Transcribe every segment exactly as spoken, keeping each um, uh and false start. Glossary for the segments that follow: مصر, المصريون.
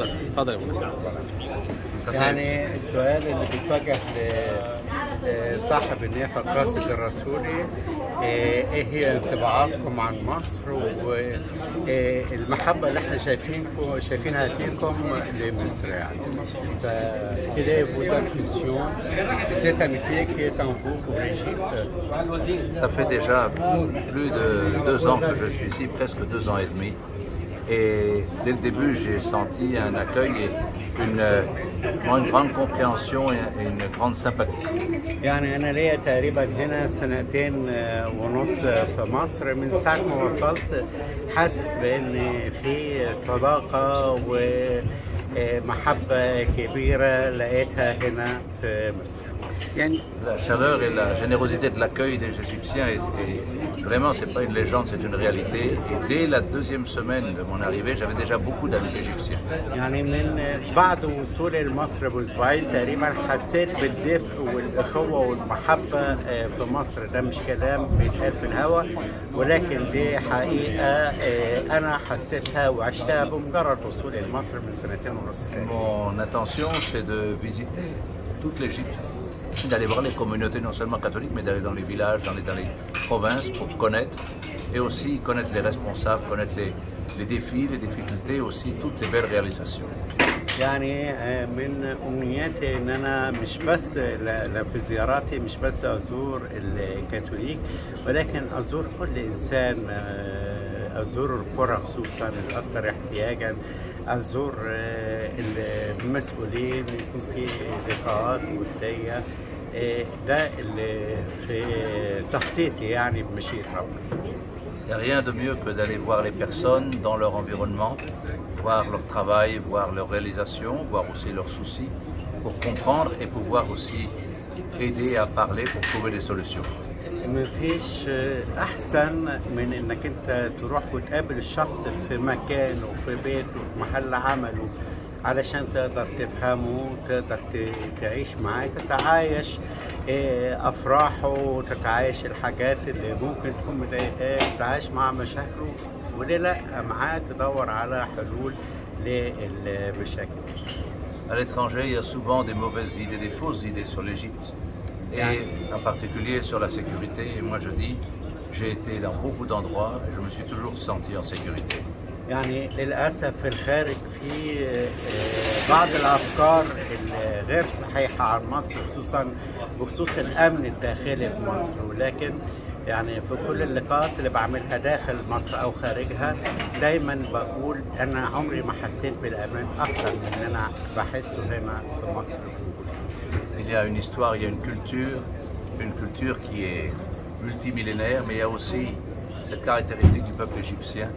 اتفضل اتفضل يا ابو. يعني السؤال اللي بيتوجه لصاحب النيافه القاصد الرسولي، ايه هي انطباعاتكم عن مصر والمحبه اللي احنا شايفينكم شايفينها فيكم لمصر؟ يعني فإليه فوزات ميسيون c'est un métier qui est en vous pour l'Égypte. Ça fait déjà plus de deux ans que je suis ici, presque deux ans et demi. Et dès le début, j'ai senti un accueil et une, une grande compréhension et une grande sympathie. يعني أنا ليا تقريبا هنا سنتين ونص في مصر. من ساعة ما وصلت حاسس بأن في صداقة ومحبة كبيرة لقيتها هنا في مصر. La chaleur et la générosité de l'accueil des Égyptiens était vraiment, c'est pas une légende, c'est une réalité. Et dès la deuxième semaine de mon arrivée, j'avais déjà beaucoup d'amis égyptiens. Mon intention, c'est de visiter toute l'Égypte, d'aller voir les communautés non seulement catholiques, mais d'aller dans les villages, dans les, dans les provinces pour connaître, et aussi connaître les responsables, connaître les, les défis, les difficultés, aussi toutes les belles réalisations. يعني من أمنياتي إن أنا مش بس في زياراتي مش بس أزور الكاثوليك، ولكن أزور كل إنسان، أزور القرى خصوصا الأكثر احتياجا، أزور المسؤولين، يكون في لقاءات ودية. ده اللي في تخطيطي يعني بمشيئة ربنا. Il n'y a rien de mieux que d'aller voir les personnes dans leur environnement, voir leur travail, voir leurs réalisations, voir aussi leurs soucis, pour comprendre et pouvoir aussi aider à parler pour trouver des solutions. مفيش أحسن من إنك أنت تروح وتقابل الشخص في مكانه وفي بيته وفي محل عمله علشان تقدر تفهمه، تقدر تعيش معاه، تتعايش أفراحه، تتعايش الحاجات اللي ممكن تكون مضايقاه، تتعايش مع مشاكله، وليه لأ معاه تدور على حلول للمشاكل. À l'étranger, il y a souvent des mauvaises idées, des fausses idées sur l'Égypte. Et en particulier sur la sécurité. Et moi je dis, j'ai été dans beaucoup d'endroits et je me suis toujours senti en sécurité. يعني للأسف في الخارج في بعض الأفكار الغير صحيحة عن مصر، خصوصا بخصوص الأمن الداخلي في مصر، ولكن يعني في كل اللقاءات اللي بعملها داخل مصر أو خارجها دايما بقول أنا عمري ما حسيت بالأمان أكثر من أن أنا بحسه هنا في مصر. Il y a une histoire, il y a une culture, une culture qui est multimillénaire, mais il y a aussi cette caractéristique du peuple égyptien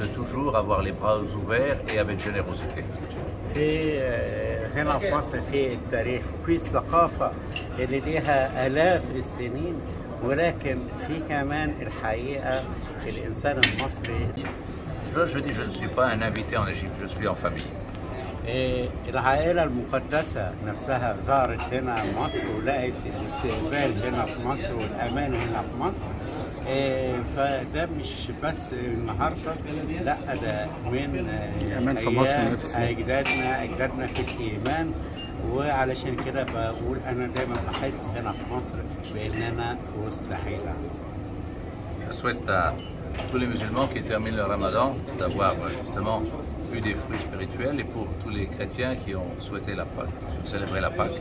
de toujours avoir les bras ouverts et avec générosité. في هنا في مصر في التاريخ وفي الثقافة اللي ليها آلاف السنين، ولكن في كمان الحقيقة الإنسان المصري. Je dis, je ne suis pas un invité en Égypte, je suis en famille. العائلة المقدسة نفسها زارت هنا مصر ولقت الاستقبال هنا في مصر والأمان هنا في مصر. فده مش بس النهارده، لا ده من الأمان في مصر نفسه، أجدادنا أجدادنا في الإيمان، وعلشان كده بقول أنا دايما بحس هنا في مصر بإن أنا في وسط عيلة. أسود tous les musulmans qui terminent le Ramadan d'avoir justement des fruits spirituels, et pour tous les chrétiens qui ont souhaité la Pâque, qui ont célébré la Pâque,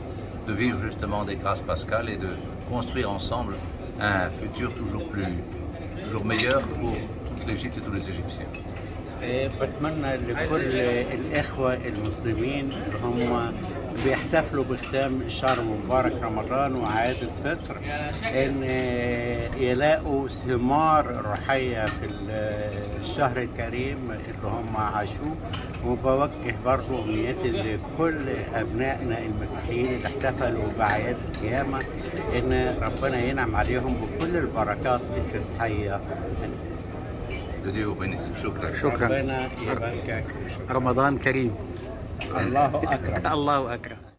de vivre justement des grâces pascales et de construire ensemble un futur toujours plus, toujours meilleur pour toute l'Égypte et tous les Égyptiens. بتمنى لكل الإخوة المسلمين اللي هم بيحتفلوا بختام شهر مبارك رمضان وعيد الفطر إن يلاقوا ثمار روحية في الشهر الكريم اللي هم عاشوه. وبوجه برضه أمنياتي لكل أبنائنا المسيحيين اللي احتفلوا بأعياد القيامة إن ربنا ينعم عليهم بكل البركات الفسحية. شكرا شكرا. رمضان كريم. الله أكرم الله أكرم.